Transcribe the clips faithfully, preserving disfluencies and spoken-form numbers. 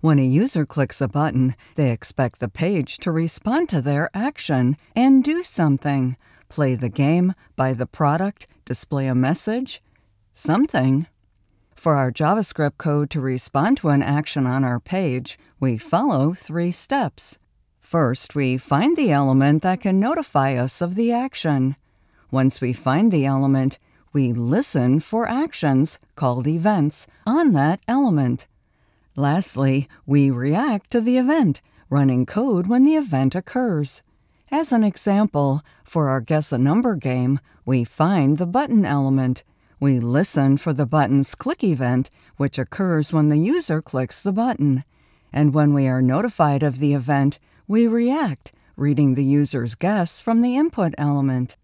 When a user clicks a button, they expect the page to respond to their action and do something. Play the game, buy the product, display a message, something. For our JavaScript code to respond to an action on our page, we follow three steps. First, we find the element that can notify us of the action. Once we find the element, we listen for actions, called events, on that element. Lastly, we react to the event, running code when the event occurs. As an example, for our Guess a Number game, we find the button element. We listen for the button's click event, which occurs when the user clicks the button. And when we are notified of the event, we react, reading the user's guess from the input element.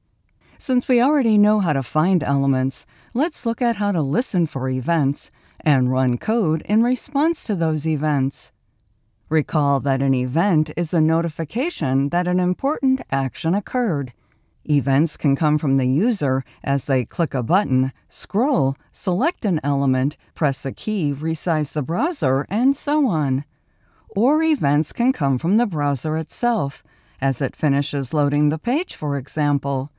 Since we already know how to find elements, let's look at how to listen for events and run code in response to those events. Recall that an event is a notification that an important action occurred. Events can come from the user as they click a button, scroll, select an element, press a key, resize the browser, and so on. Or events can come from the browser itself, as it finishes loading the page, for example.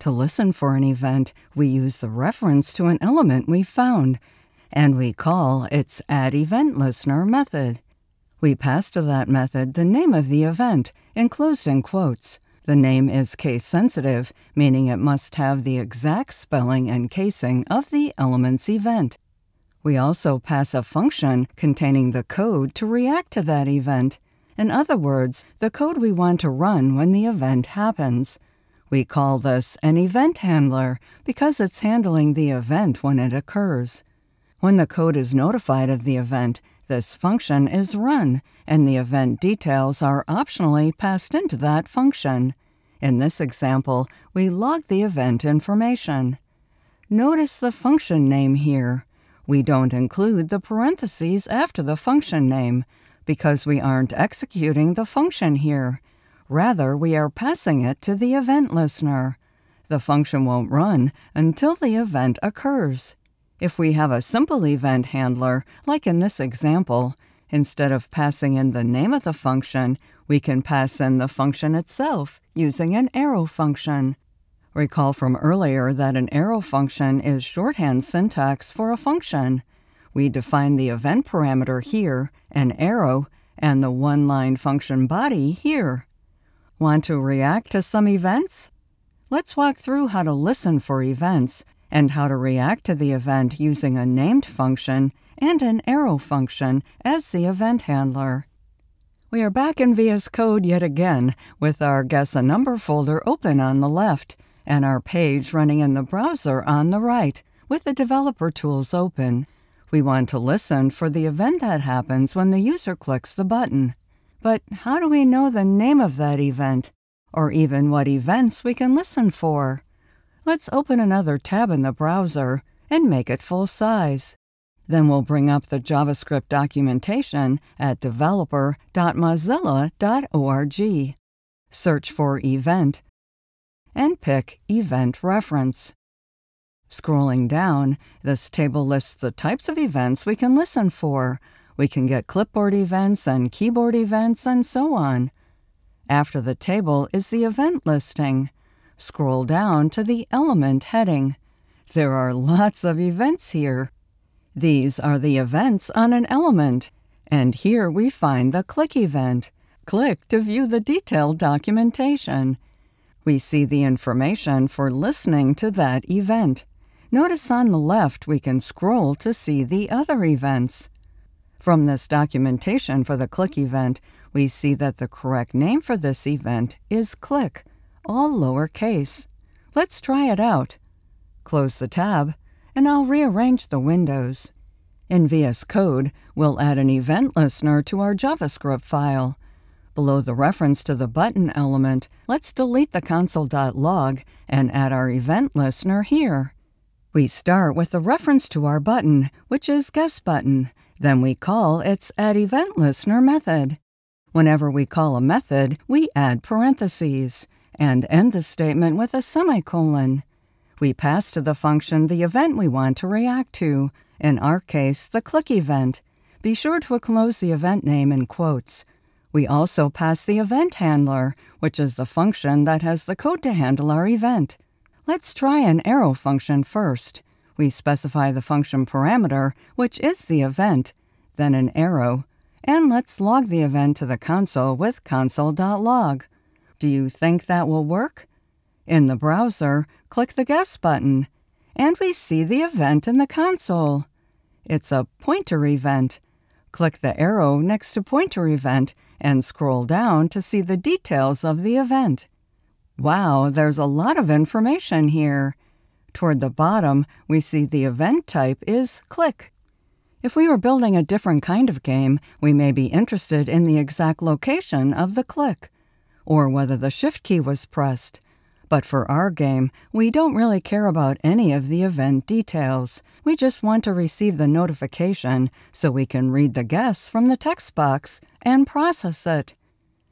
To listen for an event, we use the reference to an element we found, and we call its addEventListener method. We pass to that method the name of the event, enclosed in quotes. The name is case-sensitive, meaning it must have the exact spelling and casing of the element's event. We also pass a function containing the code to react to that event. In other words, the code we want to run when the event happens. We call this an event handler because it's handling the event when it occurs. When the code is notified of the event, this function is run, and the event details are optionally passed into that function. In this example, we log the event information. Notice the function name here. We don't include the parentheses after the function name because we aren't executing the function here. Rather, we are passing it to the event listener. The function won't run until the event occurs. If we have a simple event handler, like in this example, instead of passing in the name of the function, we can pass in the function itself using an arrow function. Recall from earlier that an arrow function is shorthand syntax for a function. We define the event parameter here, an arrow, and the one-line function body here. Want to react to some events? Let's walk through how to listen for events and how to react to the event using a named function and an arrow function as the event handler. We are back in V S Code yet again with our Guess a Number folder open on the left and our page running in the browser on the right with the developer tools open. We want to listen for the event that happens when the user clicks the button. But how do we know the name of that event, or even what events we can listen for? Let's open another tab in the browser and make it full size. Then we'll bring up the JavaScript documentation at developer dot mozilla dot org. Search for Event, and pick Event Reference. Scrolling down, this table lists the types of events we can listen for. We can get clipboard events and keyboard events and so on. After the table is the event listing. Scroll down to the element heading. There are lots of events here. These are the events on an element. And here we find the click event. Click to view the detailed documentation. We see the information for listening to that event. Notice on the left we can scroll to see the other events. From this documentation for the click event, we see that the correct name for this event is click, all lowercase. Let's try it out. Close the tab, and I'll rearrange the windows. In V S Code, we'll add an event listener to our JavaScript file. Below the reference to the button element, let's delete the console dot log and add our event listener here. We start with the reference to our button, which is Guess Button. Then we call its addEventListener method. Whenever we call a method, we add parentheses and end the statement with a semicolon. We pass to the function the event we want to react to, in our case, the click event. be sure to enclose the event name in quotes. We also pass the event handler, which is the function that has the code to handle our event. Let's try an arrow function first. We specify the function parameter, which is the event, then an arrow, and let's log the event to the console with console.log. Do you think that will work? In the browser, click the Guess button, and we see the event in the console. It's a pointer event. Click the arrow next to pointer event and scroll down to see the details of the event. Wow, there's a lot of information here. Toward the bottom, we see the event type is click. If we were building a different kind of game, we may be interested in the exact location of the click, or whether the shift key was pressed. But for our game, we don't really care about any of the event details. We just want to receive the notification so we can read the guess from the text box and process it.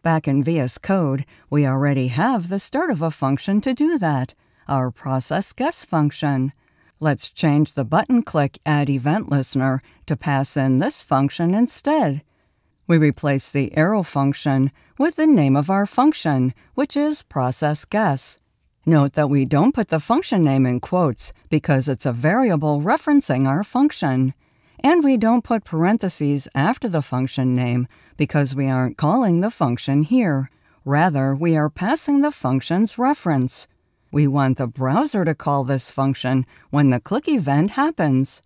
Back in V S Code, we already have the start of a function to do that, our process guess function. Let's change the button click addEventListener to pass in this function instead. We replace the arrow function with the name of our function, which is process guess. Note that we don't put the function name in quotes because it's a variable referencing our function. And we don't put parentheses after the function name because we aren't calling the function here. Rather, we are passing the function's reference. We want the browser to call this function when the click event happens.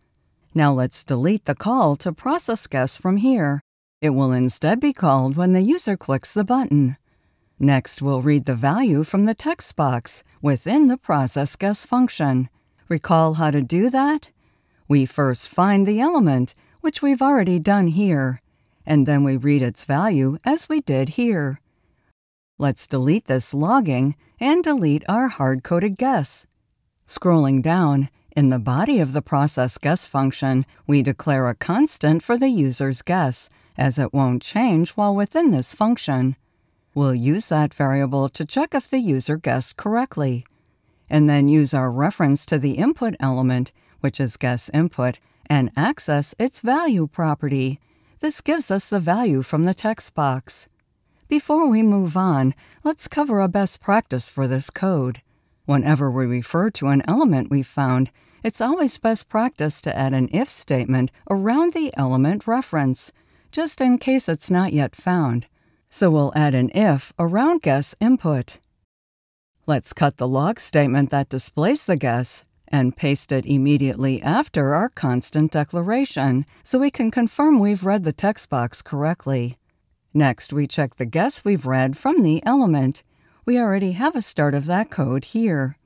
Now let's delete the call to process guess from here. It will instead be called when the user clicks the button. Next, we'll read the value from the text box within the process guess function. Recall how to do that? We first find the element, which we've already done here, and then we read its value as we did here. Let's delete this logging and delete our hard-coded guess. Scrolling down, in the body of the process guess function, we declare a constant for the user's guess, as it won't change while within this function. We'll use that variable to check if the user guessed correctly, and then use our reference to the input element, which is guess input, and access its value property. This gives us the value from the text box. Before we move on, let's cover a best practice for this code. Whenever we refer to an element we've found, it's always best practice to add an if statement around the element reference, just in case it's not yet found. So we'll add an if around guess input. Let's cut the log statement that displays the guess and paste it immediately after our constant declaration so we can confirm we've read the text box correctly. Next, we check the guess we've read from the element. We already have a start of that code here.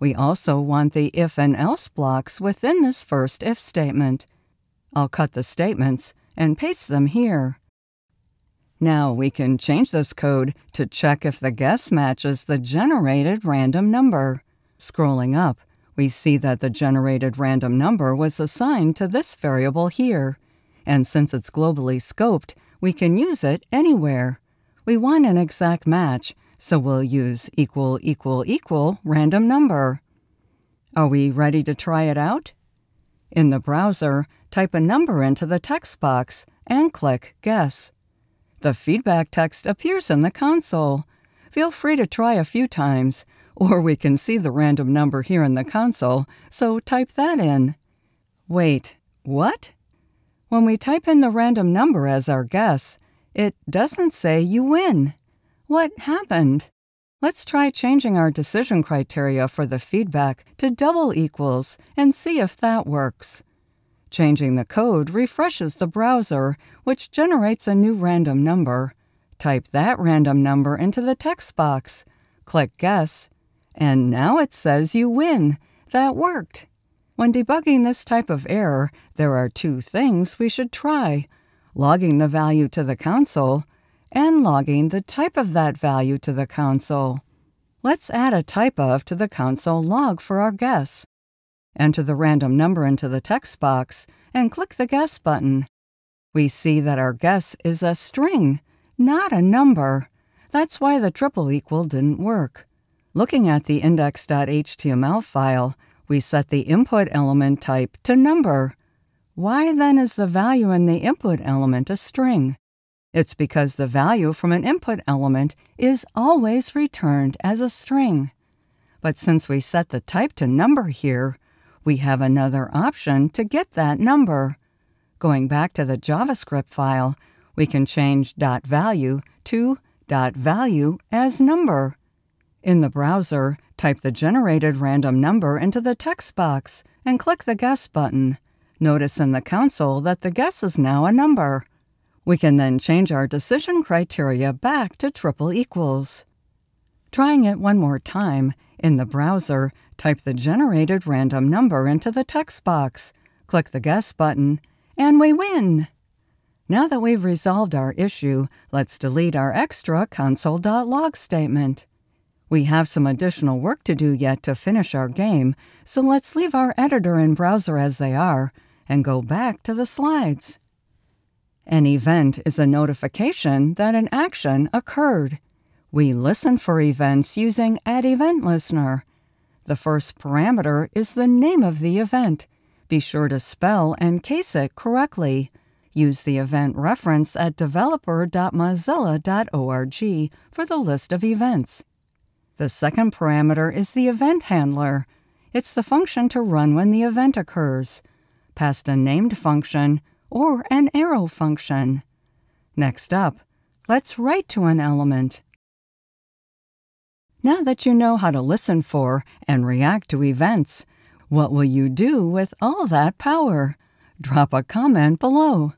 We also want the if and else blocks within this first if statement. I'll cut the statements and paste them here. Now we can change this code to check if the guess matches the generated random number. Scrolling up, we see that the generated random number was assigned to this variable here, and since it's globally scoped, we can use it anywhere. We want an exact match, so we'll use equal equal equal random number. Are we ready to try it out? In the browser, type a number into the text box and click Guess. The feedback text appears in the console. Feel free to try a few times, or we can see the random number here in the console, so type that in. Wait, what? When we type in the random number as our guess, it doesn't say you win. What happened? Let's try changing our decision criteria for the feedback to double equals and see if that works. Changing the code refreshes the browser, which generates a new random number. Type that random number into the text box, click Guess, and now it says you win. That worked. When debugging this type of error, there are two things we should try: logging the value to the console and logging the type of that value to the console. Let's add a type of to the console log for our guess. Enter the random number into the text box and click the Guess button. We see that our guess is a string, not a number. That's why the triple equal didn't work. Looking at the index dot H T M L file, we set the input element type to number. Why then is the value in the input element a string? It's because the value from an input element is always returned as a string. But since we set the type to number here, we have another option to get that number. Going back to the JavaScript file, we can change .value to .value as number. In the browser, type the generated random number into the text box and click the Guess button. Notice in the console that the guess is now a number. We can then change our decision criteria back to triple equals. Trying it one more time, in the browser, type the generated random number into the text box, click the Guess button, and we win! Now that we've resolved our issue, let's delete our extra console.log statement. We have some additional work to do yet to finish our game, so let's leave our editor and browser as they are and go back to the slides. An event is a notification that an action occurred. We listen for events using addEventListener. The first parameter is the name of the event. Be sure to spell and case it correctly. Use the event reference at developer dot mozilla dot org for the list of events. The second parameter is the event handler. It's the function to run when the event occurs. Pass a named function or an arrow function. Next up, let's write to an element. Now that you know how to listen for and react to events, what will you do with all that power? Drop a comment below.